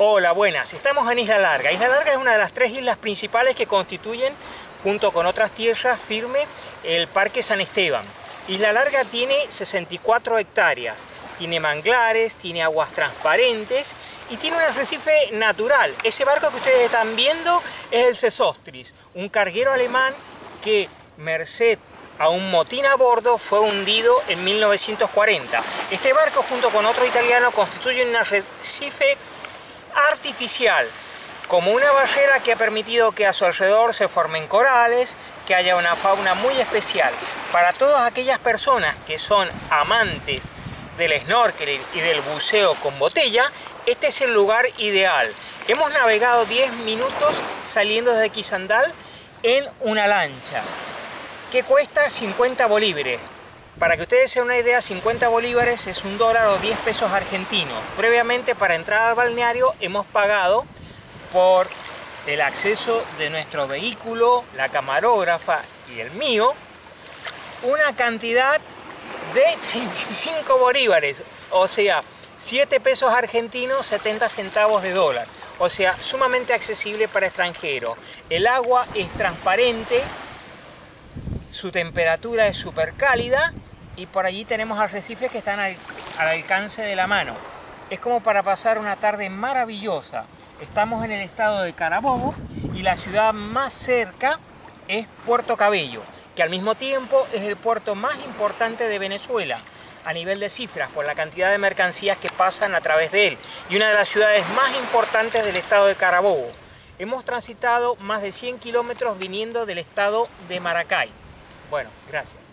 Hola, buenas. Estamos en Isla Larga. Isla Larga es una de las tres islas principales que constituyen, junto con otras tierras firmes, el Parque San Esteban. Isla Larga tiene 64 hectáreas, tiene manglares, tiene aguas transparentes y tiene un arrecife natural. Ese barco que ustedes están viendo es el Sesostris, un carguero alemán que, merced a un motín a bordo, fue hundido en 1940. Este barco, junto con otro italiano, constituye un arrecife artificial, como una barrera que ha permitido que a su alrededor se formen corales, que haya una fauna muy especial. Para todas aquellas personas que son amantes del snorkeling y del buceo con botella, este es el lugar ideal. Hemos navegado 10 minutos saliendo desde Quizandal en una lancha que cuesta 50 bolívares. Para que ustedes se den una idea, 50 bolívares es $1 o 10 pesos argentinos. Previamente, para entrar al balneario, hemos pagado por el acceso de nuestro vehículo, la camarógrafa y el mío, una cantidad de 35 bolívares, o sea, 7 pesos argentinos, 70 centavos de dólar. O sea, sumamente accesible para extranjeros. El agua es transparente, su temperatura es súper cálida y por allí tenemos arrecifes que están al alcance de la mano. Es como para pasar una tarde maravillosa. Estamos en el estado de Carabobo y la ciudad más cerca es Puerto Cabello, que al mismo tiempo es el puerto más importante de Venezuela a nivel de cifras, por la cantidad de mercancías que pasan a través de él, y una de las ciudades más importantes del estado de Carabobo. Hemos transitado más de 100 kilómetros viniendo del estado de Maracay. Bueno, gracias.